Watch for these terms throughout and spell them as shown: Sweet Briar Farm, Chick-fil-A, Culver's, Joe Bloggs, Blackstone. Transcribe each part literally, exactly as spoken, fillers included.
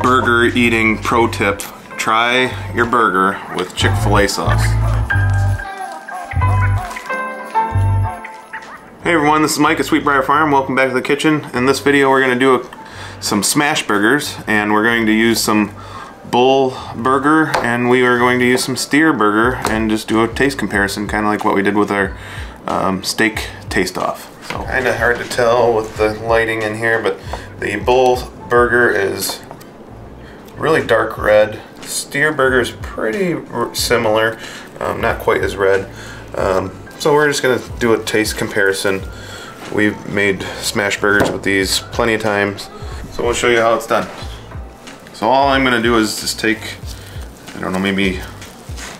Burger eating pro tip: try your burger with Chick-fil-A sauce. Hey everyone, this is Mike at Sweet Briar Farm. Welcome back to the kitchen. In this video we're going to do a, some smash burgers, and we're going to use some bull burger and we are going to use some steer burger and just do a taste comparison, kind of like what we did with our um, steak taste off. So, kind of hard to tell with the lighting in here, but the bull burger is really dark red. Steer burger is pretty similar, um, not quite as red. Um, so we're just going to do a taste comparison. We've made smash burgers with these plenty of times, so we'll show you how it's done. So all I'm going to do is just take, I don't know, maybe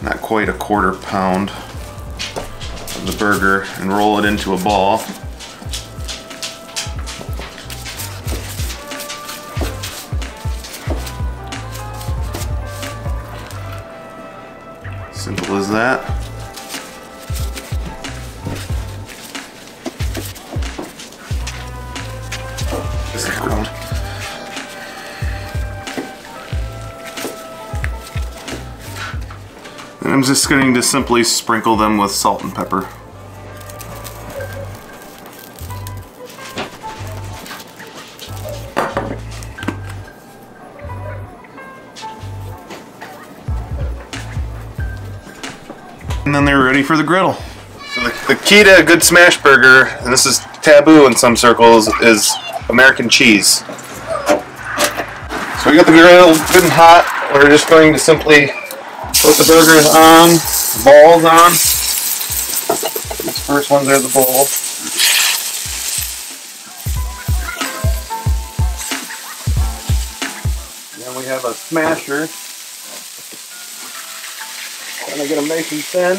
not quite a quarter pound of the burger and roll it into a ball. Simple as that. This is round. And I'm just going to simply sprinkle them with salt and pepper. And then they're ready for the griddle. So the, the key to a good smash burger, and this is taboo in some circles, is American cheese. So we got the griddle good and hot. We're just going to simply put the burgers on, the balls on. These first ones are the bowl. Then we have a smasher. And I get them nice and thin.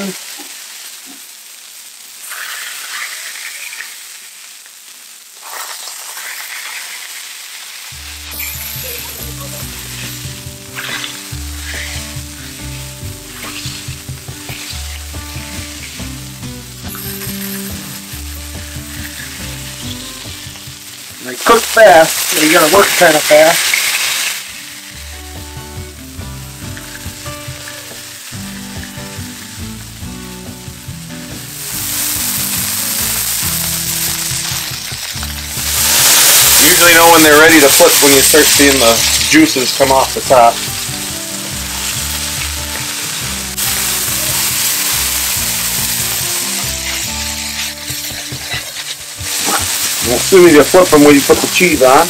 And they cook fast, so you gotta work kind of fast. Usually know when they're ready to flip when you start seeing the juices come off the top. And as soon as you flip them, you put the cheese on.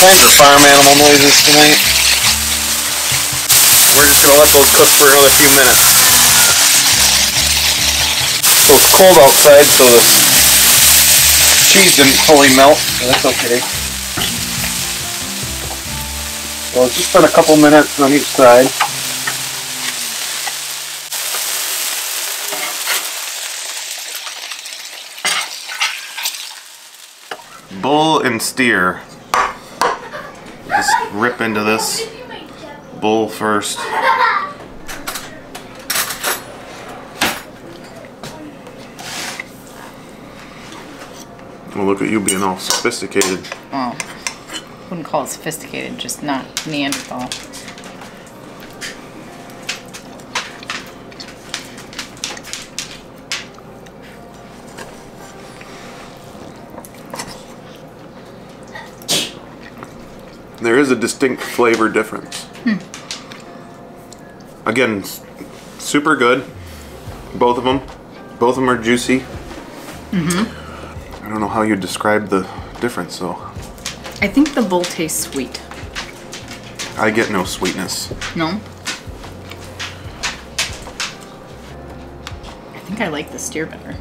Kinds of farm animal noises tonight. We're just going to let those cook for another few minutes. So it's cold outside, so the cheese didn't fully melt, so that's okay. So it's just been a couple minutes on each side. Bull and steer. Just rip into this bowl first. Well, look at you being all sophisticated. Oh, wouldn't call it sophisticated, just not Neanderthal. There is a distinct flavor difference. Hmm. Again, super good. Both of them. Both of them are juicy. Mm-hmm. I don't know how you describe the difference, though. I think the bull tastes sweet. I get no sweetness. No? I think I like the steer better.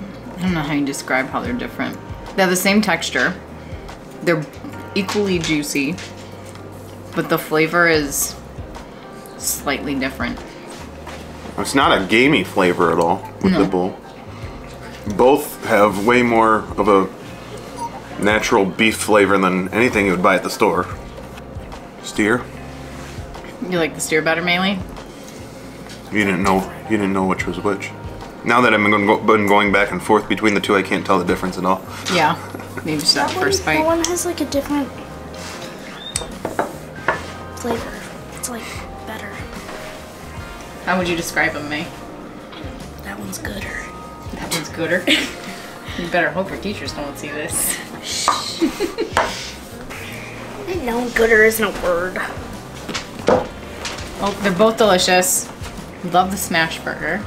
I don't know how you describe how they're different. They have the same texture. They're equally juicy, but the flavor is slightly different. It's not a gamey flavor at all with no. the bowl. Both have way more of a natural beef flavor than anything you would buy at the store. Steer. You like the steer better mainly? You didn't know. You didn't know which was which. Now that I've been going back and forth between the two, I can't tell the difference at all. Yeah, maybe just that, that first one, bite. That one has like a different flavor. It's like better. How would you describe them, May? That one's gooder. That one's gooder. You better hope your teachers don't see this. I know gooder isn't a word. Oh, they're both delicious. Love the smash burger.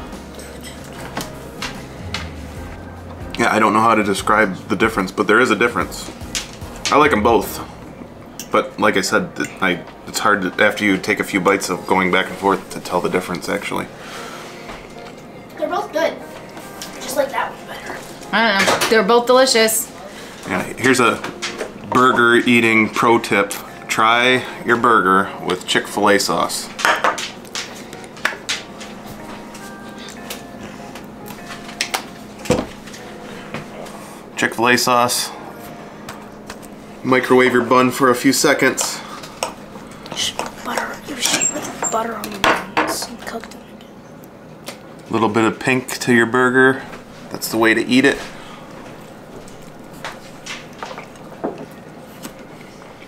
Yeah, I don't know how to describe the difference, but there is a difference. I like them both, but like I said, I, it's hard to, after you take a few bites of going back and forth, to tell the difference actually. They're both good. Just like that one better. I don't know. They're both delicious. Yeah, here's a burger eating pro tip: try your burger with Chick-fil-A sauce. Chick-fil-A sauce. Microwave your bun for a few seconds. You should put butter, you should put butter on your buns and cook them again. A little bit of pink to your burger. That's the way to eat it.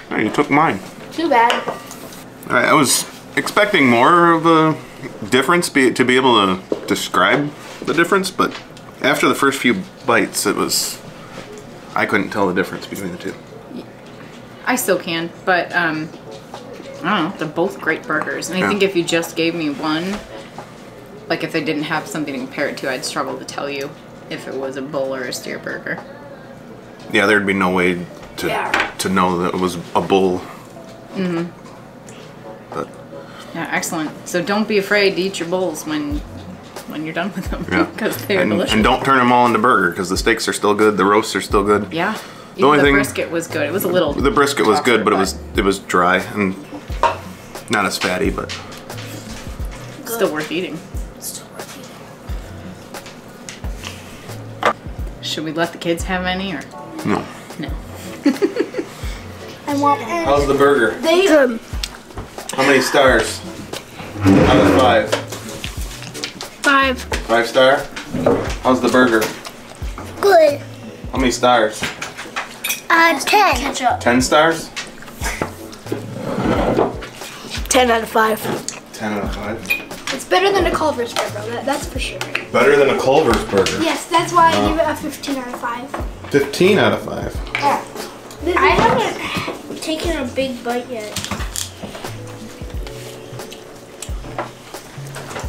Oh, you took mine. Too bad. Alright, I was expecting more of a difference be, to be able to describe the difference, but after the first few bites, it was... I couldn't tell the difference between the two. I still can, but um, I don't know. They're both great burgers, and I yeah. think if you just gave me one, like if I didn't have something to compare it to, I'd struggle to tell you if it was a bull or a steer burger. Yeah, there'd be no way to yeah. to know that it was a bull. Mm-hmm. But yeah, excellent. So don't be afraid to eat your bulls when. when you're done with them, because yeah. they're and, delicious. And don't turn them all into burger, because the steaks are still good, the roasts are still good. Yeah, the, only the thing, brisket was good. It was a little The brisket was good, but, but it was it was dry and not as fatty, but good. Still worth eating. Still worth eating. Should we let the kids have any, or? No. No. I want one. How's the burger? They, um, How many stars? Out of five. Five. Five star? How's the burger? Good. How many stars? Uh, ten. Ketchup. Ten stars? Ten out of five. Ten out of five? It's better than a Culver's burger, that, that's for sure. Better than a Culver's burger? Yes, that's why oh. I give it a fifteen out of five. Fifteen out of five? Yeah. I haven't taken a big bite yet.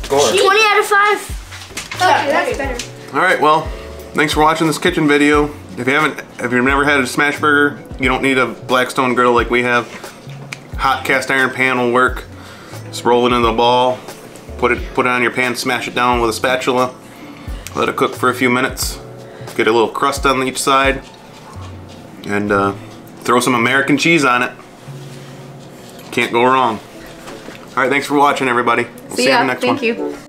twenty out of five. Okay, that's better. All right, well, thanks for watching this kitchen video. If you haven't, if you've never had a smash burger, you don't need a Blackstone griddle like we have. Hot cast iron pan will work. Just roll it in the ball, put it, put it on your pan, smash it down with a spatula. Let it cook for a few minutes. Get a little crust on each side, and uh, throw some American cheese on it. Can't go wrong. All right, thanks for watching, everybody. We'll see, see you in the next one. Thank you.